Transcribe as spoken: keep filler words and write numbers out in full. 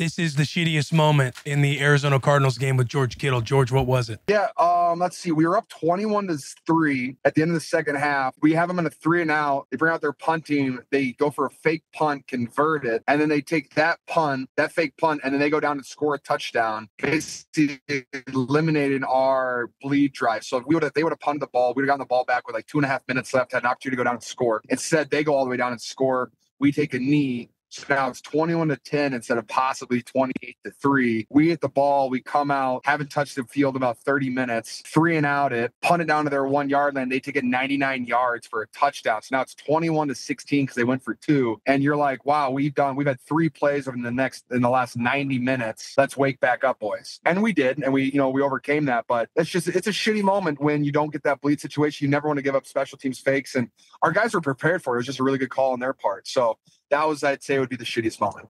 This is the shittiest moment in the Arizona Cardinals game with George Kittle. George, what was it? Yeah, um, let's see. We were up twenty-one to three at the end of the second half. We have them in a three and out. They bring out their punt team. They go for a fake punt, convert it, and then they take that punt, that fake punt, and then they go down and score a touchdown. Basically eliminated our bleed drive. So if we would have, they would have punted the ball. We would have gotten the ball back with like two and a half minutes left, had an opportunity to go down and score. Instead, they go all the way down and score. We take a knee. So now it's twenty-one to ten instead of possibly twenty-eight to three. We hit the ball. We come out, haven't touched the field about thirty minutes, three and out it, punt it down to their one yard line. They take it ninety-nine yards for a touchdown. So now it's twenty-one to sixteen because they went for two. And you're like, wow, we've done, we've had three plays over the next, in the last ninety minutes. Let's wake back up, boys. And we did. And we, you know, we overcame that. But it's just, it's a shitty moment when you don't get that bleed situation. You never want to give up special teams fakes. And our guys were prepared for it. It was just a really good call on their part. So that was, I'd say, would be the shittiest moment.